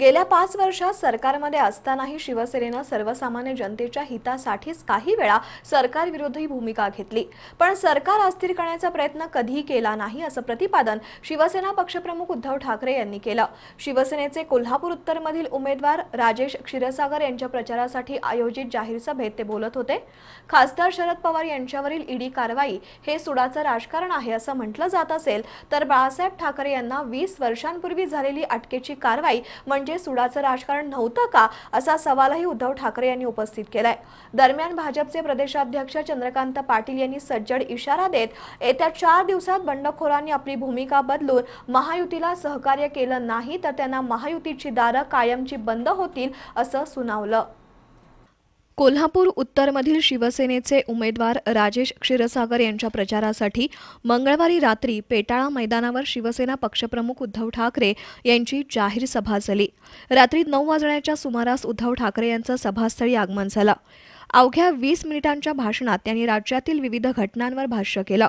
गेल्या 5 वर्षात सरकारमध्ये असतानाही शिवसेनेने सर्वसामान्य जनतेच्या हितासाठीच काही वेळा सरकारविरोधी भूमिका घेतली, पण सरकार अस्थिर करण्याचा प्रयत्न कधीही केला नाही, असे प्रतिपादन शिवसेना पक्षप्रमुख उद्धव ठाकरे यांनी केलं। शिवसेनेचे कोल्हापूर उत्तर मधील उमेदवार राजेश क्षीरसागर यांच्या प्रचारासाठी आयोजित जाहीर सभेत ते बोलत होते। खासदार शरद पवार यांच्यावरील ईडी कारवाई हे सुडाचे राजकारण आहे असे म्हटलं जात असेल तर बाळासाहेब ठाकरे यांना 20 वर्षांपूर्वी झालेली अटकेची कारवाई म्हणजे सुडाचे राजकारण नव्हतं का, असा सवालही उद्धव ठाकरे यांनी उपस्थित केलाय। दरम्यान भाजपचे प्रदेशाध्यक्ष चंद्रकांत पाटील यांनी सज्जड इशारा देत येत्या 4 दिवसात बंडखोरांनी आपली भूमिका बदलून महायुतीला सहकार्य केलं नाही तर त्यांना महायुतीची दारं कायमची बंद होतील असं सुनावलं। कोल्हापूर उत्तरमधील शिवसेनेचे उमेदवार राजेश क्षीरसागर यांच्या प्रचारासाठी मंगळवारी रात्री पेटाळा मैदानावर शिवसेना पक्षप्रमुख उद्धव ठाकरे यांची जाहीर सभा झाली। रात्री 9 वाजण्याच्या सुमारास उद्धव ठाकरे यांचं सभास्थळी आगमन झालं। अवघ्या 20 मिनिटांच्या भाषणात त्यांनी राज्यातील विविध घटनांवर भाष्य केलं।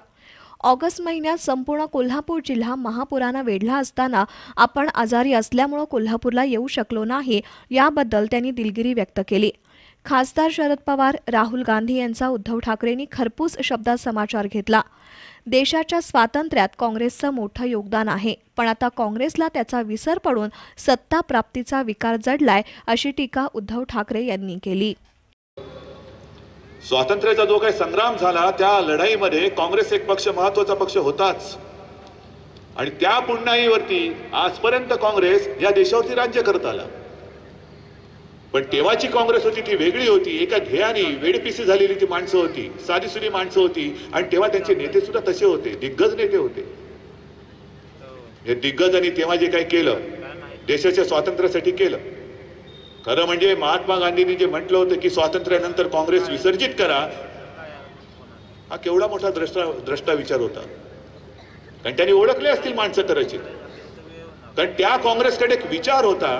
ऑगस्ट महिन्यात संपूर्ण कोल्हापूर जिल्हा महापुराने वेढला असताना आपण आजारी असल्यामुळे कोल्हापूरला येऊ शकलो नाही, याबद्दल त्यांनी दिलगिरी व्यक्त केली। खासदार शरद पवार, राहुल गांधी यांचा उद्धव ठाकरेंनी खरपूस शब्दात समाचार घेतला। देशाच्या स्वातंत्र्यात काँग्रेसचं मोठं योगदान आहे, पण आता काँग्रेसला त्याचा विसर पडून सत्ता प्राप्तीचा विकार जडलाय, अशी टीका उद्धव ठाकरे यांनी केली। स्वातंत्र्याचा जो काही संग्राम झाला त्या लढाईमध्ये काँग्रेस एक पक्ष महत्त्वाचा पक्ष होताच, आणि त्या पुन्हाईवरती आजपर्यंत काँग्रेस या देशावरती राज्य करत आला। पण तेव्हाची काँग्रेस होती ती वेगळी होती, एका ध्येयाने वेडपिसी झालेली ती माणसं होती, साधीसुधी माणसं होती, आणि तेव्हा त्यांचे नेते सुद्धा तसे होते, दिग्गज नेते होते। हे दिग्गजांनी तेव्हा जे काही केलं देशाच्या स्वातंत्र्यासाठी केलं। खरं म्हणजे महात्मा गांधींनी जे म्हटलं होतं की स्वातंत्र्यानंतर काँग्रेस विसर्जित करा, हा केवढा मोठा द्रष्टा विचार होता, कारण त्यांनी ओळखले असतील माणसं कदाचित, कारण त्या काँग्रेसकडे एक विचार होता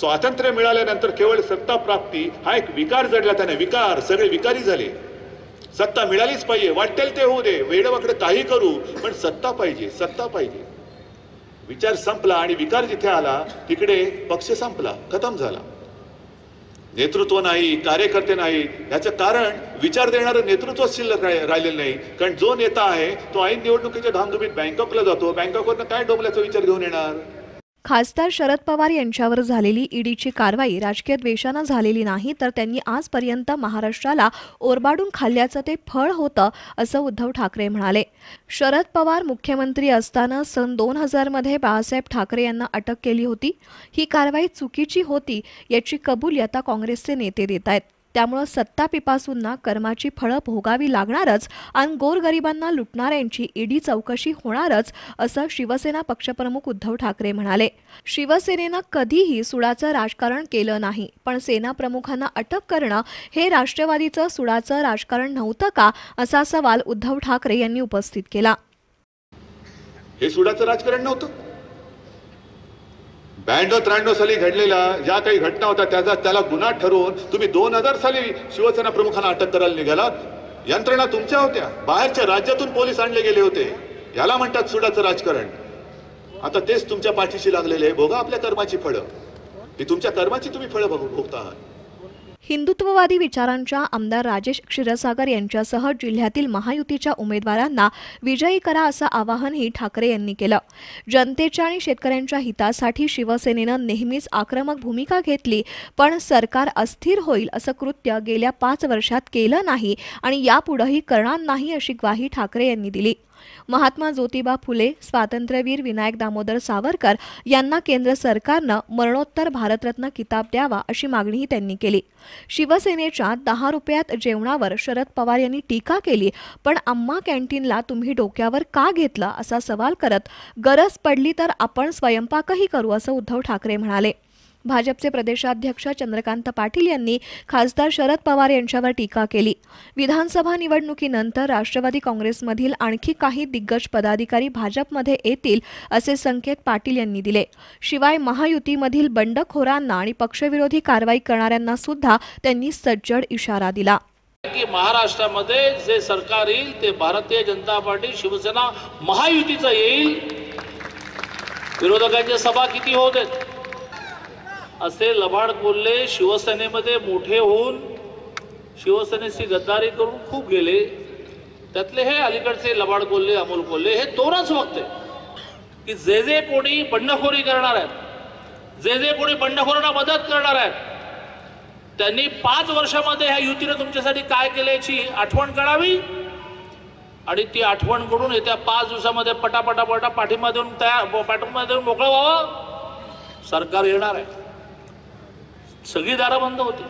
स्वातंत्र्य मिळाल्यानंतर केवळ सत्ता प्राप्ती हा एक विकार जडला, त्याने विकार सगळे विकारी झाले। सत्ता मिळालीच पाहिजे, वाटेल ते होऊ दे, वेडवाकडे काही करू, पण सत्ता पाहिजे, सत्ता पाहिजे। विचार संपला आणि विकार जिथे आला तिकडे पक्ष संपला, खतम झाला। नेतृत्व नाही, कार्यकर्ते नाही, याचं कारण विचार देणारं नेतृत्व शिल्लक राहिलेलं नाही, कारण जो नेता आहे तो ऐन निवडणुकीच्या धामधुमीत बँकॉकला जातो, बँकॉकवरून काय डोंबल्याचा विचार घेऊन येणार। खासदार शरद पवार यांच्यावर झालेली ईडीची कारवाई राजकीय द्वेषाने झालेली नाही तर त्यांनी आजपर्यंत महाराष्ट्राला ओरबाडून खाल्ल्याचं ते फळ होतं, असं उद्धव ठाकरे म्हणाले। शरद पवार मुख्यमंत्री असताना सन 2000 मध्ये बाळासाहेब ठाकरे यांना अटक केली होती। ही कारवाई चुकीची होती याची कबुली आता काँग्रेसचे नेते देत आहेत, त्यामुळे सत्ता पिपासूंना कर्माची फळं भोगावी लागणारच आणि गोरगरिबांना लुटणाऱ्यांची ईडी चौकशी होणारच, असं शिवसेना पक्षप्रमुख उद्धव ठाकरे म्हणाले। शिवसेनेनं कधीही सुडाचं राजकारण केलं नाही, पण सेना प्रमुखांना अटक करणं हे राष्ट्रवादीचं सुडाचं राजकारण नव्हतं का, असा सवाल उद्धव ठाकरे यांनी उपस्थित केला। हे सुडाचं राजकारण नव्हतं। 92-93 साली घडलेल्या ज्या काही घटना होत्या त्याला गुन्हा ठरवून तुम्ही 2000 साली शिवसेना प्रमुखांना अटक करायला निघालात। यंत्रणा तुमच्या होत्या, बाहेरच्या राज्यातून पोलीस आणले गेले होते, याला म्हणतात सुडाचं राजकारण। आता तेच तुमच्या पाठीशी लागलेले आहे, भोगा आपल्या कर्माची फळं, ही तुमच्या कर्माची तुम्ही फळं भोगता आहात। हिंदुत्ववादी विचारांच्या आमदार राजेश क्षीरसागर यांच्यासह जिल्ह्यातील महायुतीच्या उमेदवारांना विजयी करा, असं आवाहनही ठाकरे यांनी केलं। जनतेच्या आणि शेतकऱ्यांच्या हितासाठी शिवसेनेनं नेहमीच आक्रमक भूमिका घेतली, पण सरकार अस्थिर होईल असं कृत्य गेल्या 5 वर्षात केलं नाही आणि यापुढेही करणार नाही, अशी ग्वाही ठाकरे यांनी दिली। महात्मा जोतिबा फुले, स्वातंत्र्यवीर विनायक दामोदर सावरकर यांना केंद्र सरकारनं मरणोत्तर भारतरत्न किताब द्यावा, अशी मागणीही त्यांनी केली। शिवसेनेच्या 10 रुपयात जेवणावर शरद पवार यांनी टीका केली, पण अम्मा कॅन्टीनला तुम्ही डोक्यावर का घेतलं, असा सवाल करत गरज पडली तर आपण स्वयंपाकही करू, असं उद्धव ठाकरे म्हणाले। भाजपचे प्रदेशाध्यक्ष चंद्रकांत पाटील यांनी खासदार शरद पवार यांच्यावर टीका केली। विधानसभा निवडणुकीनंतर राष्ट्रवादी काँग्रेसमधील आणखी काही दिग्गज पदाधिकारी भाजपमध्ये येतील, असे संकेत पाटील यांनी दिले। शिवाय महायुतीमधील बंडखोरांना आणि पक्षविरोधी कारवाई करणाऱ्यांना सुद्धा त्यांनी सज्जड इशारा दिला की महाराष्ट्रामध्ये जे सरकार येईल ते भारतीय जनता पार्टी, शिवसेना, महायुतीचं येईल। विरोधकांच्या सभा किती होत आहेत असे लबाड बोलले, शिवसेनेमध्ये मोठे होऊन शिवसेनेशी गद्दारी करून खूप गेले, त्यातले हे अलीकडचे लबाड बोलले अमोल कोल्हे, हे तोरच वक्ते की जे जे कोणी बंडखोरी करणार आहेत, जे जे कोणी बंडखोरांना मदत करणार आहेत, त्यांनी 5 वर्षामध्ये ह्या युतीने तुमच्यासाठी काय केल्याची आठवण काढावी आणि ती आठवण करून येत्या 5 दिवसामध्ये पटापटापटा पाठिंबा देऊन तयार पाठिंबा देऊन मोकळं व्हावं. सरकार येणार आहे, सगळी दारं बंद होती.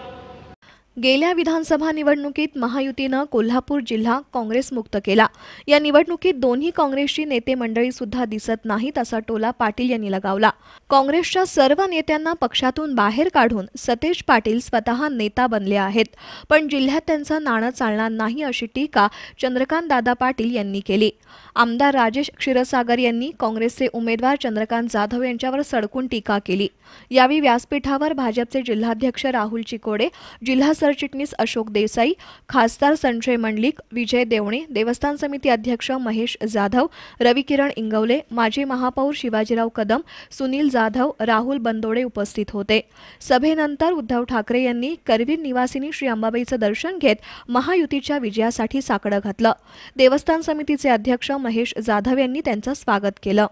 गेल्या विधानसभा निवडणुकीत महायुतीने कोल्हापूर जिल्हा काँग्रेस मुक्त केला. या निवडणुकीत दोन्ही काँग्रेसची नेते मंडळी सुद्धा दिसत नाहीत असा टोला पाटील यांनी लगावला. काँग्रेसच्या सर्व नेत्यांना पक्षातून बाहेर काढून सतीश पाटील स्वतः नेता बनले आहेत, पण जिल्ह्यात त्यांचं नाणं चालणार नाही अशी टीका चंद्रकांत दादा पाटील यांनी केली. आमदार राजेश क्षीरसागर यांनी काँग्रेसचे उमेदवार चंद्रकांत जाधव यांच्यावर सडकून टीका केली. यावेळी व्यासपीठावर भाजपचे जिल्हाध्यक्ष राहुल चिकोडे, जिल्हा सरचिटणीस अशोक देसाई, खासदार संजय मंडलिक, विजय देवणे, देवस्थान समिती अध्यक्ष महेश जाधव, रवि किरण इंगवले, माजी महापौर शिवाजीराव कदम, सुनील जाधव, राहुल बंडोडे उपस्थित होते. सभेनंतर उद्धव ठाकरे यांनी करवीर निवासिनी श्री अंबाबाईचं दर्शन घेत महायुतीच्या विजयासाठी साकडं घातलं. देवस्थान समितीचे अध्यक्ष महेश जाधव यांनी त्यांचं स्वागत केलं.